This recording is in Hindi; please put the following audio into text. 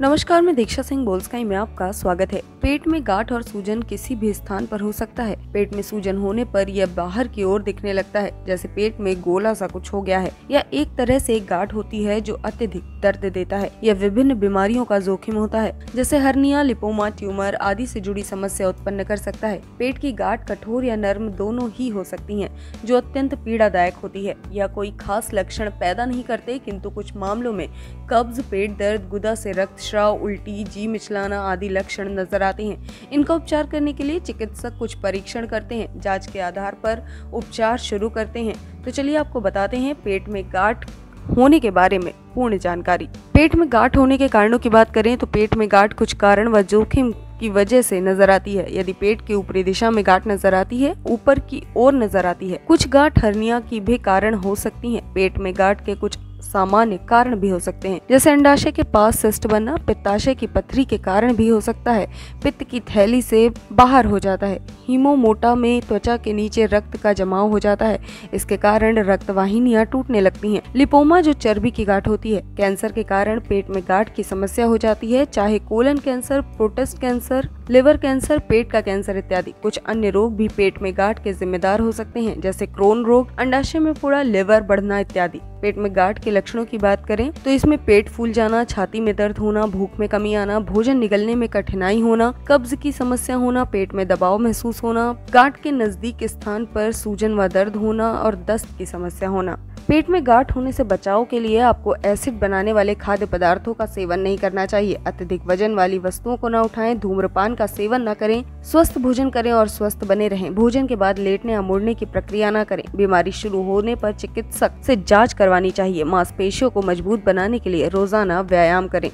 नमस्कार, मैं दीक्षा सिंह बोल्डस्काई में आपका स्वागत है। पेट में गांठ और सूजन किसी भी स्थान पर हो सकता है। पेट में सूजन होने पर यह बाहर की ओर दिखने लगता है, जैसे पेट में गोला सा कुछ हो गया है, या एक तरह से गांठ होती है जो अत्यधिक दर्द देता है। यह विभिन्न बीमारियों का जोखिम होता है, जैसे हर्निया, लिपोमा, ट्यूमर आदि से जुड़ी समस्या उत्पन्न कर सकता है। पेट की गांठ कठोर या नर्म दोनों ही हो सकती है, जो अत्यंत पीड़ादायक होती है। यह कोई खास लक्षण पैदा नहीं करते, किन्तु कुछ मामलों में कब्ज, पेट दर्द, गुदा से रक्त श्राव, उल्टी, जी मिचलाना आदि लक्षण नजर आते हैं। इनका उपचार करने के लिए चिकित्सक कुछ परीक्षण करते हैं, जांच के आधार पर उपचार शुरू करते हैं। तो चलिए आपको बताते हैं पेट में गांठ होने के बारे में पूर्ण जानकारी। पेट में गांठ होने के कारणों की बात करें तो पेट में गांठ कुछ कारण व जोखिम की वजह से नजर आती है। यदि पेट के ऊपरी दिशा में गांठ नजर आती है, ऊपर की ओर नजर आती है, कुछ गांठ हर्निया की भी कारण हो सकती है। पेट में गांठ के कुछ सामान्य कारण भी हो सकते हैं, जैसे अंडाशय के पास सिस्ट बनना, पित्ताशय की पथरी के कारण भी हो सकता है, पित्त की थैली से बाहर हो जाता है, हीमोमोटा में त्वचा के नीचे रक्त का जमाव हो जाता है, इसके कारण रक्तवाहिनियां टूटने लगती हैं, लिपोमा जो चर्बी की गांठ होती है। कैंसर के कारण पेट में गांठ की समस्या हो जाती है, चाहे colon cancer, prostate cancer, liver cancer, पेट का कैंसर इत्यादि। कुछ अन्य रोग भी पेट में गांठ के जिम्मेदार हो सकते हैं, जैसे क्रोन रोग, अंडाशय में फोड़ा, लिवर बढ़ना इत्यादि। पेट में गांठ के लक्षणों की बात करें तो इसमें पेट फूल जाना, छाती में दर्द होना, भूख में कमी आना, भोजन निगलने में कठिनाई होना, कब्ज की समस्या होना, पेट में दबाव महसूस होना, गांठ के नजदीक स्थान पर सूजन व दर्द होना और दस्त की समस्या होना। पेट में गांठ होने से बचाव के लिए आपको एसिड बनाने वाले खाद्य पदार्थों का सेवन नहीं करना चाहिए, अत्यधिक वजन वाली वस्तुओं को न उठाएं, धूम्रपान का सेवन न करें, स्वस्थ भोजन करें और स्वस्थ बने रहें। भोजन के बाद लेटने या मुड़ने की प्रक्रिया न करें। बीमारी शुरू होने पर चिकित्सक से जांच करवानी चाहिए। मांसपेशियों को मजबूत बनाने के लिए रोजाना व्यायाम करें।